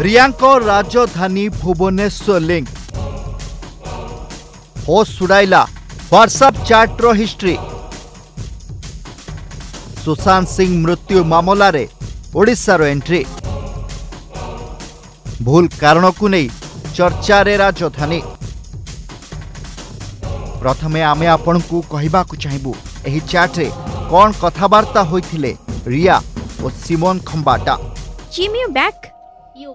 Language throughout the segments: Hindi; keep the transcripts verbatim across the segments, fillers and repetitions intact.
रियांको राजधानी भुवनेश्वर लिंक होश उड़ाइला व्हाट्सएप चैट रो हिस्ट्री। सुशांत सिंह मृत्यु मामला रे ओडिशा रो एंट्री। भूल कारण को नहीं चर्चा रे राजधानी। प्रथमे आमे आपण को कहबा को चाहबू एही चैट रे कौन कथाबार्ता होइथिले रिया और सिमोन खंबाटा। जिम यू बैक यू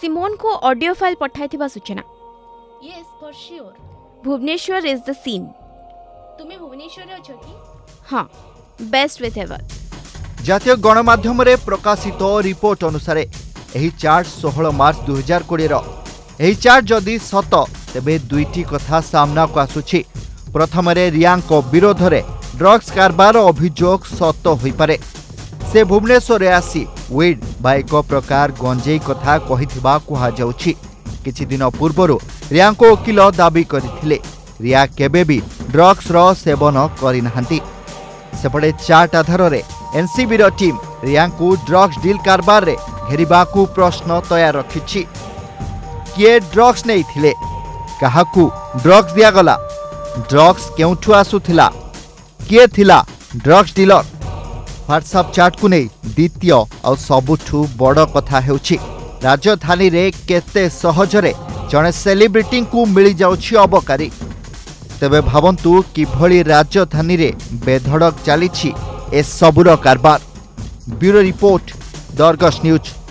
सिमोन को ऑडियो फाइल पठाइथिबा सूचना। Yes for sure Bhubaneswar is the scene. तुमे भुवनेश्वर रे अछो की? हां बेस्ट विथ एवर। जातीय गणमाध्यम रे प्रकाशित रिपोर्ट अनुसार एही चार्ट सोलह मार्च दो हज़ार बीस रो। एही चार्ट जदी सत तेबे दुईटी कथा सामना को आसुछि। प्रथम रे रियांको विरोध रे ड्रग्स कारबार अभियोग सत होई पारे। से भुवनेश्वर आसी वेड बाइक प्रकार गंजेई कथा कहिथिबा कुहा जाउछि। किछि दिन पूर्वरो रियांको वकील दाबी करिथिले रिया केबे भी ड्रग्स रो सेवन करिनहंती। सेपड़े चार्ट आधार रे एनसीबी रो टीम रियांको ड्रग्स डील कारबार रे घेरिबा को प्रश्न तैयार रखिछि। किए ड्रग्स नै थिले, काहाकू ड्रग्स दिया गला, ड्रग्स केउठु आसुथिला, किए थिला ड्रग्स डीलर। व्हाट्सएप चैट को नै द्वितीय और सबुठू बड़ कथा हेउछि राजधानी रे केते सहज रे जने सेलिब्रिटी को मिली जाउछि अबकारी। तबे भाबंतु किभली राजधानी रे बेधड़क चलीछि ए सबुरो कारबार। Bureau report दर्गस news.